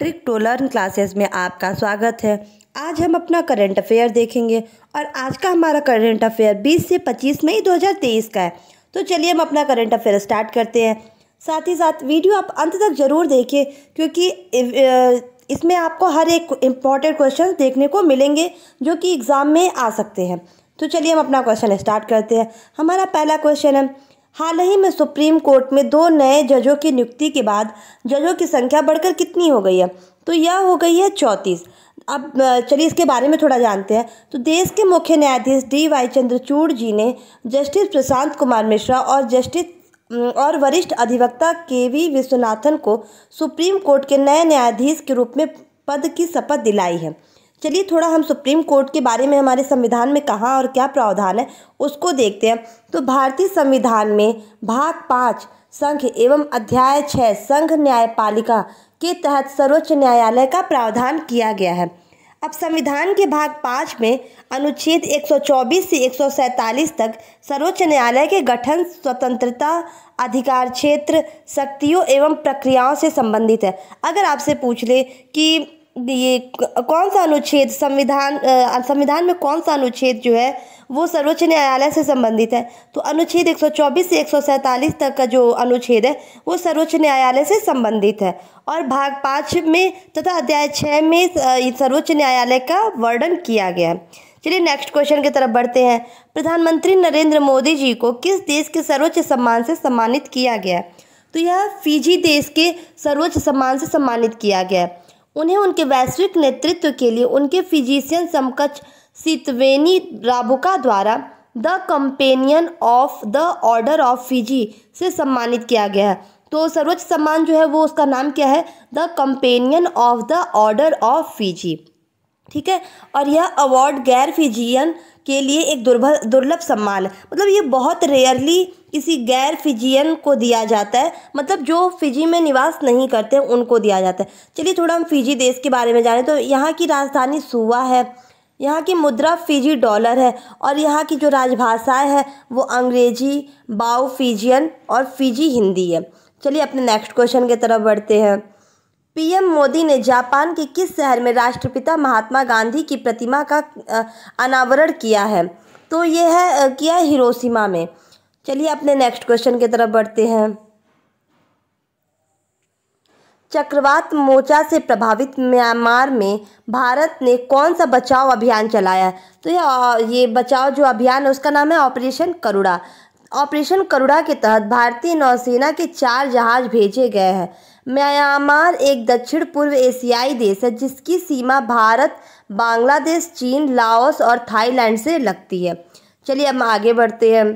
ट्रिक2लर्न classes में आपका स्वागत है। आज हम अपना करंट अफेयर देखेंगे और आज का हमारा करंट अफेयर 20 से 25 मई 2023 का है। तो चलिए हम अपना करंट अफेयर स्टार्ट करते हैं। साथ ही साथ वीडियो आप अंत तक ज़रूर देखिए क्योंकि इसमें आपको हर एक इम्पॉर्टेंट क्वेश्चन देखने को मिलेंगे जो कि एग्ज़ाम में आ सकते हैं। तो चलिए हम अपना क्वेश्चन स्टार्ट करते हैं। हमारा पहला क्वेश्चन है, हाल ही में सुप्रीम कोर्ट में 2 नए जजों की नियुक्ति के बाद जजों की संख्या बढ़कर कितनी हो गई है? तो यह हो गई है 34। अब चलिए इसके बारे में थोड़ा जानते हैं। तो देश के मुख्य न्यायाधीश DY चंद्रचूड़ जी ने जस्टिस प्रशांत कुमार मिश्रा और वरिष्ठ अधिवक्ता KV विश्वनाथन को सुप्रीम कोर्ट के नए न्यायाधीश के रूप में पद की शपथ दिलाई है। चलिए थोड़ा हम सुप्रीम कोर्ट के बारे में, हमारे संविधान में कहाँ और क्या प्रावधान है उसको देखते हैं। तो भारतीय संविधान में भाग 5 संघ एवं अध्याय 6 संघ न्यायपालिका के तहत सर्वोच्च न्यायालय का प्रावधान किया गया है। अब संविधान के भाग 5 में अनुच्छेद 124 से 147 तक सर्वोच्च न्यायालय के गठन, स्वतंत्रता, अधिकार क्षेत्र, शक्तियों एवं प्रक्रियाओं से संबंधित है। अगर आपसे पूछ ले कि ये कौन सा अनुच्छेद संविधान में कौन सा अनुच्छेद जो है वो सर्वोच्च न्यायालय से संबंधित है, तो अनुच्छेद 124 से 147 तक का जो अनुच्छेद है वो सर्वोच्च न्यायालय से संबंधित है। और भाग 5 में तथा अध्याय 6 में सर्वोच्च न्यायालय का वर्णन किया गया है। चलिए नेक्स्ट क्वेश्चन की तरफ बढ़ते हैं। प्रधानमंत्री नरेंद्र मोदी जी को किस देश के सर्वोच्च सम्मान से सम्मानित किया गया है? तो यह फिजी देश के सर्वोच्च सम्मान से सम्मानित किया गया है। उन्हें उनके वैश्विक नेतृत्व के लिए उनके फिजिशियन समकक्ष सितवेनी राबुका द्वारा the companion of the order of Fiji से सम्मानित किया गया है। तो सर्वोच्च सम्मान जो है वो, उसका नाम क्या है? The companion of the order of Fiji, ठीक है। और यह अवार्ड गैर फिजियन के लिए एक दुर्लभ सम्मान है। मतलब ये बहुत रेयरली किसी गैर फिजियन को दिया जाता है, मतलब जो फिजी में निवास नहीं करते उनको दिया जाता है। चलिए थोड़ा हम फिजी देश के बारे में जानें। तो यहाँ की राजधानी सुवा है, यहाँ की मुद्रा फिजी डॉलर है और यहाँ की जो राजभाषाएं हैं वो अंग्रेजी, बाओ फिजियन और फिजी हिंदी है। चलिए अपने नेक्स्ट क्वेश्चन की तरफ बढ़ते हैं। PM मोदी ने जापान के किस शहर में राष्ट्रपिता महात्मा गांधी की प्रतिमा का अनावरण किया है? तो ये है किया हिरोशिमा में। चलिए अपने नेक्स्ट क्वेश्चन की तरफ बढ़ते हैं। चक्रवात मोचा से प्रभावित म्यांमार में भारत ने कौन सा बचाव अभियान चलाया है? तो ये बचाव जो अभियान है उसका नाम है ऑपरेशन करुणा। ऑपरेशन करुणा के तहत भारतीय नौसेना के 4 जहाज भेजे गए हैं। म्यांमार एक दक्षिण पूर्व एशियाई देश है जिसकी सीमा भारत, बांग्लादेश, चीन, लाओस और थाईलैंड से लगती है। चलिए अब आगे बढ़ते हैं।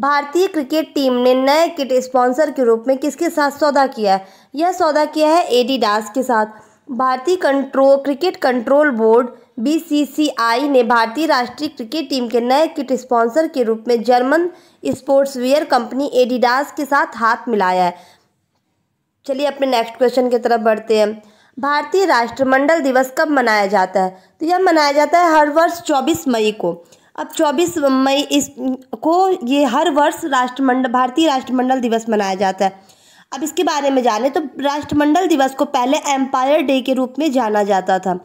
भारतीय क्रिकेट टीम ने नए किट स्पॉन्सर के रूप में किसके साथ सौदा किया है? यह सौदा किया है एडिडास के साथ। भारतीय क्रिकेट कंट्रोल बोर्ड BCCI ने भारतीय राष्ट्रीय क्रिकेट टीम के नए किट स्पॉन्सर के रूप में जर्मन स्पोर्ट्सवियर कंपनी एडिडास के साथ हाथ मिलाया है। चलिए अपने नेक्स्ट क्वेश्चन की तरफ बढ़ते हैं। भारतीय राष्ट्रमंडल दिवस कब मनाया जाता है? तो यह मनाया जाता है हर वर्ष 24 मई को। अब 24 मई को ये हर वर्ष भारतीय राष्ट्रमंडल दिवस मनाया जाता है। अब इसके बारे में जाने तो राष्ट्रमंडल दिवस को पहले एम्पायर डे के रूप में जाना जाता था।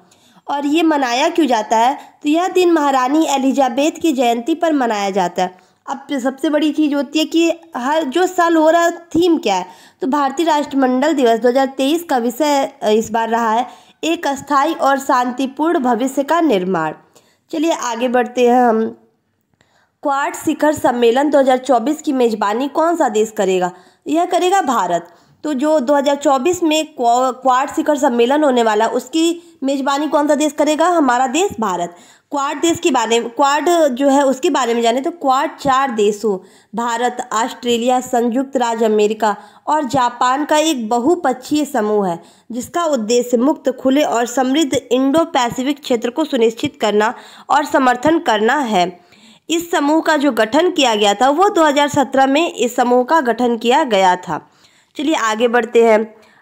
और ये मनाया क्यों जाता है? तो यह दिन महारानी एलिजाबेथ की जयंती पर मनाया जाता है। अब सबसे बड़ी चीज़ होती है कि हर जो साल हो रहा थीम क्या है, तो भारतीय राष्ट्रमंडल दिवस 2023 का विषय इस बार रहा है एक अस्थायी और शांतिपूर्ण भविष्य का निर्माण। चलिए आगे बढ़ते हैं हम। क्वाड शिखर सम्मेलन 2024 की मेज़बानी कौन सा देश करेगा? यह करेगा भारत। तो जो 2024 में क्वाड शिखर सम्मेलन होने वाला उसकी मेज़बानी कौन सा देश करेगा? हमारा देश भारत। क्वाड जो है उसके बारे में जाने तो क्वाड 4 देशों भारत, ऑस्ट्रेलिया, संयुक्त राज्य अमेरिका और जापान का एक बहुपक्षीय समूह है जिसका उद्देश्य मुक्त, खुले और समृद्ध इंडो पैसिफिक क्षेत्र को सुनिश्चित करना और समर्थन करना है। इस समूह का जो गठन किया गया था वो 2017 में इस समूह का गठन किया गया था। चलिए आगे बढ़ते हैं।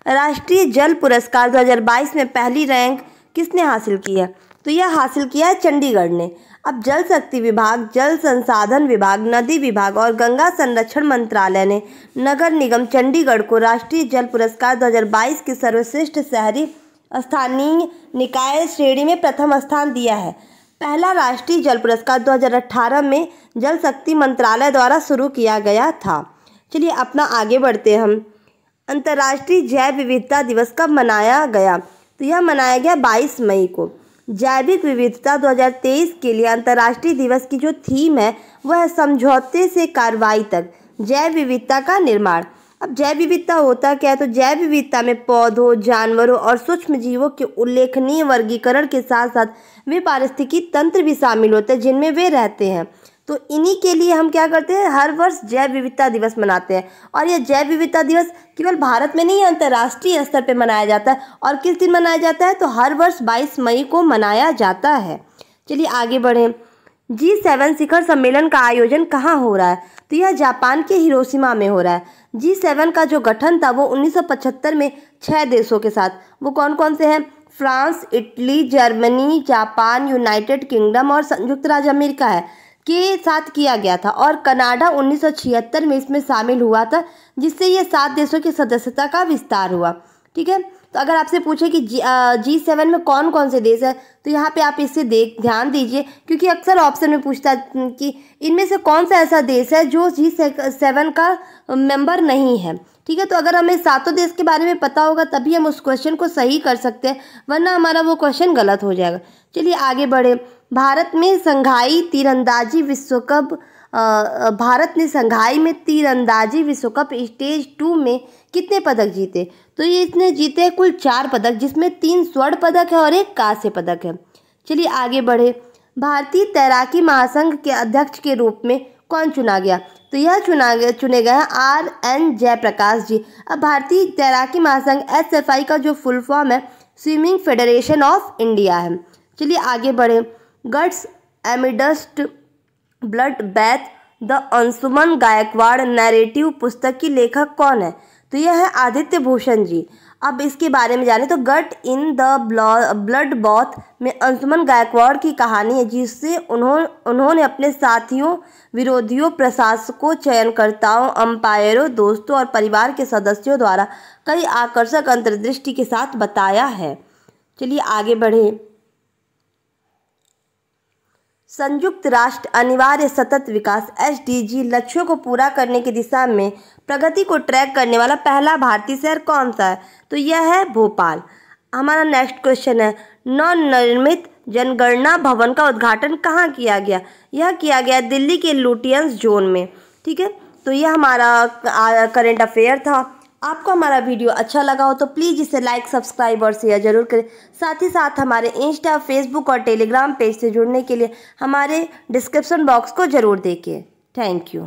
राष्ट्रीय जल पुरस्कार 2022 में पहली रैंक किसने हासिल की है? तो यह हासिल किया है चंडीगढ़ ने। अब जल शक्ति विभाग, जल संसाधन विभाग, नदी विभाग और गंगा संरक्षण मंत्रालय ने नगर निगम चंडीगढ़ को राष्ट्रीय जल पुरस्कार 2022 के सर्वश्रेष्ठ शहरी स्थानीय निकाय श्रेणी में प्रथम स्थान दिया है। पहला राष्ट्रीय जल पुरस्कार 2018 में जल शक्ति मंत्रालय द्वारा शुरू किया गया था। चलिए अपना आगे बढ़ते हैं हम। अंतर्राष्ट्रीय जैव विविधता दिवस कब मनाया गया? तो यह मनाया गया 22 मई को। जैविक विविधता 2023 के लिए अंतर्राष्ट्रीय दिवस की जो थीम है वह है समझौते से कार्रवाई तक जैव विविधता का निर्माण। अब जैव विविधता होता क्या है? तो जैव विविधता में पौधों, जानवरों और सूक्ष्म जीवों के उल्लेखनीय वर्गीकरण के साथ साथ वे पारिस्थितिकी तंत्र भी शामिल होते हैं जिनमें वे रहते हैं। तो इन्हीं के लिए हम क्या करते हैं, हर वर्ष जैव विविधता दिवस मनाते हैं। और यह जैव विविधता दिवस केवल भारत में नहीं, अंतर्राष्ट्रीय स्तर पर मनाया जाता है। और किस दिन मनाया जाता है? तो हर वर्ष 22 मई को मनाया जाता है। चलिए आगे बढ़ें। G7 शिखर सम्मेलन का आयोजन कहाँ हो रहा है? तो यह जापान के हिरोशिमा में हो रहा है। G7 का जो गठन था वो 1975 में 6 देशों के साथ, वो कौन कौन से हैं? France, Italy, Germany, Japan, United Kingdom और संयुक्त राज्य अमेरिका है के साथ किया गया था। और कनाडा 1976 में इसमें शामिल हुआ था, जिससे ये 7 देशों की सदस्यता का विस्तार हुआ। ठीक है, तो अगर आपसे पूछे कि G7 में कौन कौन से देश है, तो यहाँ पे आप इससे ध्यान दीजिए, क्योंकि अक्सर ऑप्शन में पूछता है कि इनमें से कौन सा ऐसा देश है जो G7 का मेंबर नहीं है। ठीक है, तो अगर हमें 7 देश के बारे में पता होगा तभी हम उस क्वेश्चन को सही कर सकते हैं, वरना हमारा वो क्वेश्चन गलत हो जाएगा। चलिए आगे बढ़े। भारत ने संघाई में तीरंदाजी विश्व कप स्टेज 2 में कितने पदक जीते? तो ये इसने जीते कुल 4 पदक, जिसमें 3 स्वर्ण पदक है और 1 कांस्य पदक है। चलिए आगे बढ़े। भारतीय तैराकी महासंघ के अध्यक्ष के रूप में कौन चुना गया? तो यह चुने गए हैं R N Jayaprakaश जी। अब भारतीय तैराकी महासंघ SFI का जो फुल फॉर्म है स्विमिंग फेडरेशन ऑफ इंडिया है। चलिए आगे बढ़े। Guts amidst blood बैथ the Anshuman Gaekwad narrative पुस्तक की लेखक कौन है? तो यह है आदित्य भूषण जी। अब इसके बारे में जाने तो gut in the blood bath में अंशुमन गायकवाड़ की कहानी है, जिससे उन्होंने अपने साथियों, विरोधियों, प्रशासकों, चयनकर्ताओं, अंपायरों, दोस्तों और परिवार के सदस्यों द्वारा कई आकर्षक अंतर्दृष्टि के साथ बताया है। चलिए आगे बढ़ें। संयुक्त राष्ट्र अनिवार्य सतत विकास SDG लक्ष्यों को पूरा करने की दिशा में प्रगति को ट्रैक करने वाला पहला भारतीय शहर कौन सा है? तो यह है भोपाल। हमारा नेक्स्ट क्वेश्चन है, नवनिर्मित जनगणना भवन का उद्घाटन कहाँ किया गया? यह किया गया दिल्ली के लुटियंस जोन में। ठीक है, तो यह हमारा करंट अफेयर था। आपको हमारा वीडियो अच्छा लगा हो तो प्लीज़ इसे लाइक, सब्सक्राइब और शेयर जरूर करें। साथ ही साथ हमारे इंस्टा, फेसबुक और टेलीग्राम पेज से जुड़ने के लिए हमारे डिस्क्रिप्शन बॉक्स को जरूर देखिए। Thank you.